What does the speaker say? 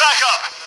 back up.